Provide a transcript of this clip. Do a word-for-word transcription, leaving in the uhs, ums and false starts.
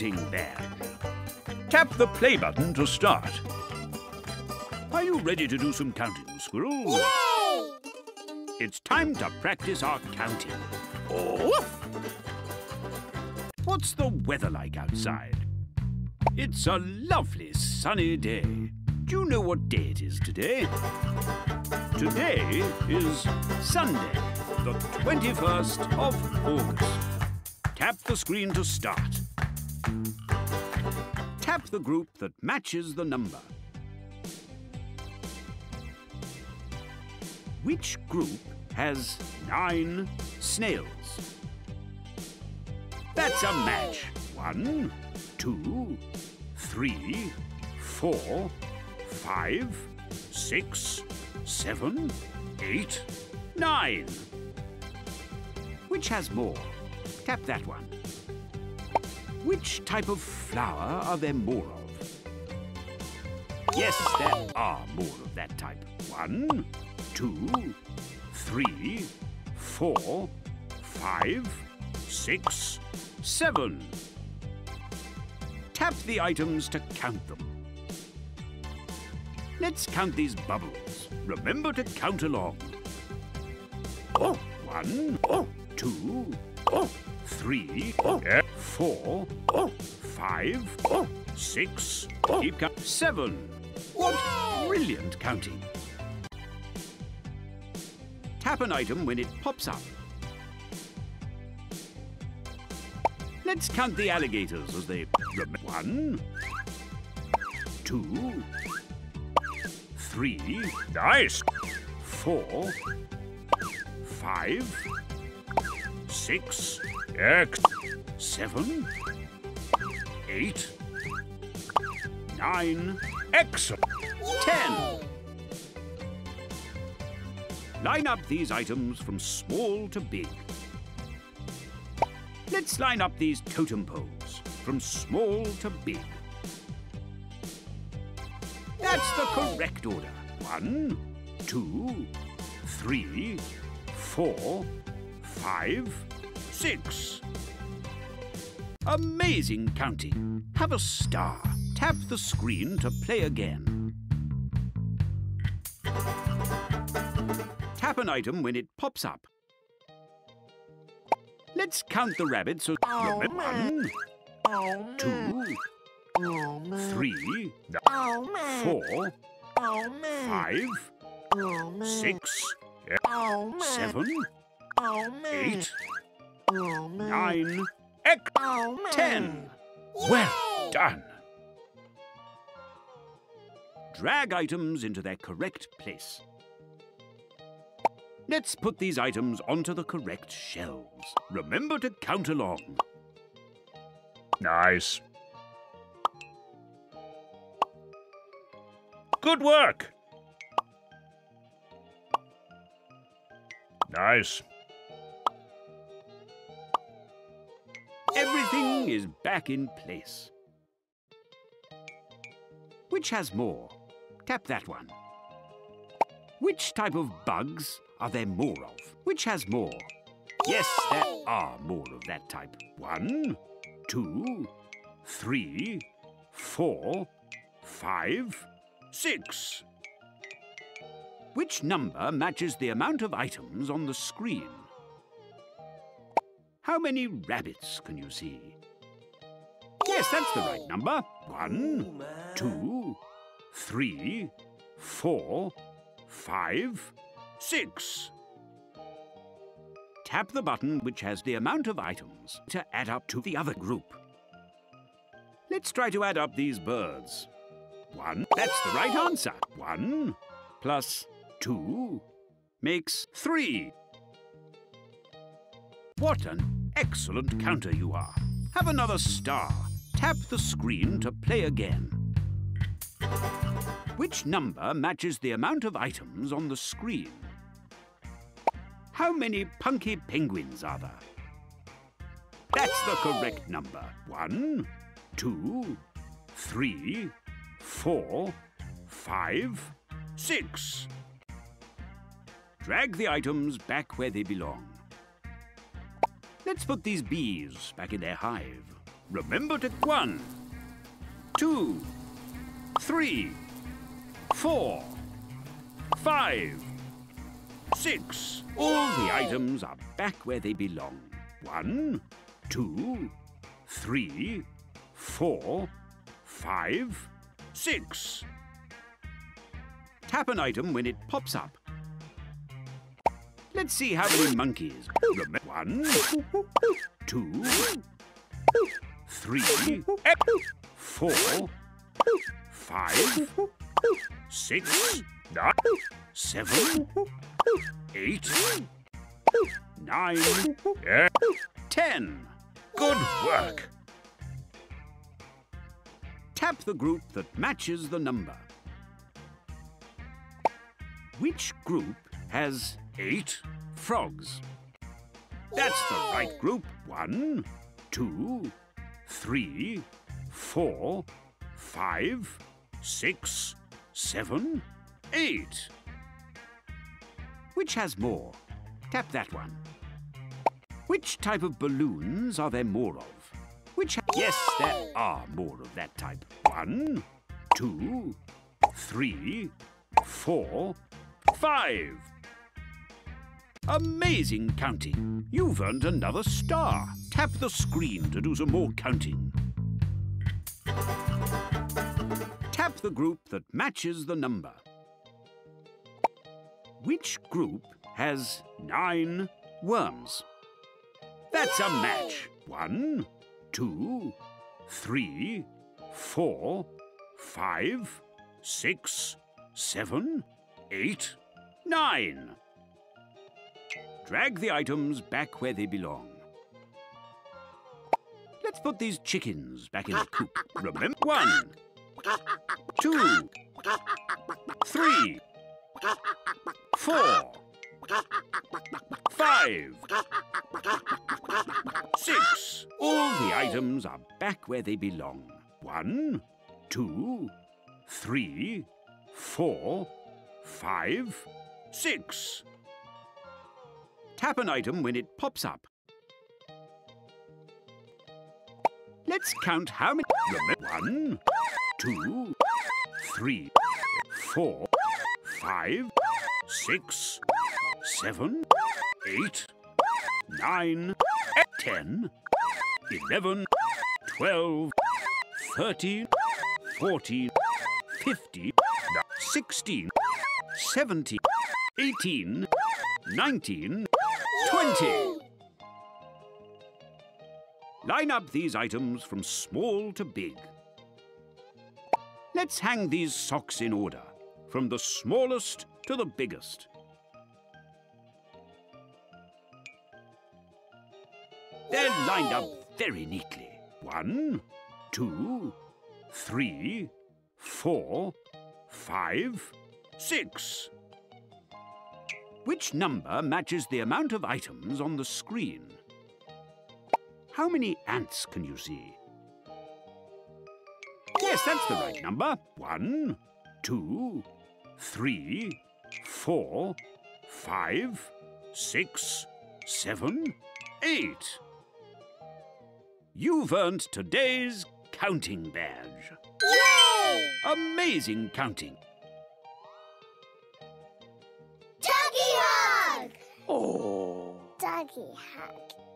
hunting bear. Tap the play button to start. Are you ready to do some counting, Squirrel? Yay! It's time to practice our counting. Woof! What's the weather like outside? It's a lovely sunny day. Do you know what day it is today? Today is Sunday, the twenty-first of August. Tap the screen to start. Tap the group that matches the number. Which group has nine snails? That's a match. One, two, three, four, five, six, seven, eight, nine. Which has more? Tap that one. Which type of flower are there more of? Yes, there are more of that type. One, two, three, four, five, six, seven. Tap the items to count them. Let's count these bubbles. Remember to count along. Oh, one, oh, two, oh, three, oh, four, oh, five, oh, six, oh, keep count, seven. What brilliant counting! Tap an item when it pops up. Let's count the alligators as they... One, two, three, nice, four, five, six, seven, eight, nine, excellent, ten. Line up these items from small to big. Let's line up these totem poles from small to big. That's the correct order. One, two, three, four, five, six. Amazing counting. Have a star. Tap the screen to play again. Tap an item when it pops up. Let's count the rabbits. So oh, one, oh, two, oh, three, oh, four, oh, five, oh, six, oh, seven, oh, eight, oh, nine, oh, ten. Yay! Well done. Drag items into their correct place. Let's put these items onto the correct shelves. Remember to count along. Nice. Good work. Nice. Everything is back in place. Which has more? Tap that one. Which type of bugs are there more of? Which has more? Yes, there are more of that type. One, two, three, four, five, six. Which number matches the amount of items on the screen? How many rabbits can you see? Yes, that's the right number. One, two, three, four, five, six. Tap the button which has the amount of items to add up to the other group. Let's try to add up these birds. One, that's the right answer. One plus two makes three. What an excellent counter you are. Have another star. Tap the screen to play again. Which number matches the amount of items on the screen? How many punky penguins are there? That's the correct number. One, two, three, four, five, six. Drag the items back where they belong. Let's put these bees back in their hive. Remember to one, two, three, four, five, six. All the items are back where they belong. One, two, three, four, five, six. Tap an item when it pops up. Let's see how many monkeys. One, two, three, four, five, six, seven, eight, nine, ten. Good work. Tap the group that matches the number. Which group has eight frogs? That's the right group. One, two, three, four, five, six, seven, eight. Which has more? Tap that one. Which type of balloons are there more of? Which ha yes, there are more of that type. One, two, three, four, five. Amazing counting! You've earned another star. Tap the screen to do some more counting. Tap the group that matches the number. Which group has nine worms? That's a match. One, two, three, four, five, six, seven, eight, nine. Drag the items back where they belong. Let's put these chickens back in the coop. Remember? One, two, three, four, five, six. All the items are back where they belong. One, two, three, four, five, six. Tap an item when it pops up. Let's count how many. One, two, three, four, five, six, seven, eight, nine, ten, eleven, twelve, thirteen, fourteen, fifteen, sixteen, seventeen, eighteen, nineteen. twenty. Line up these items from small to big. Let's hang these socks in order, from the smallest to the biggest. They're lined up very neatly. One, two, three, four, five, six. Which number matches the amount of items on the screen? How many ants can you see? Yes, that's the right number. One, two, three, four, five, six, seven, eight. You've earned today's counting badge. Yay! Amazing counting. Duggee hug! Oh! Duggee hug.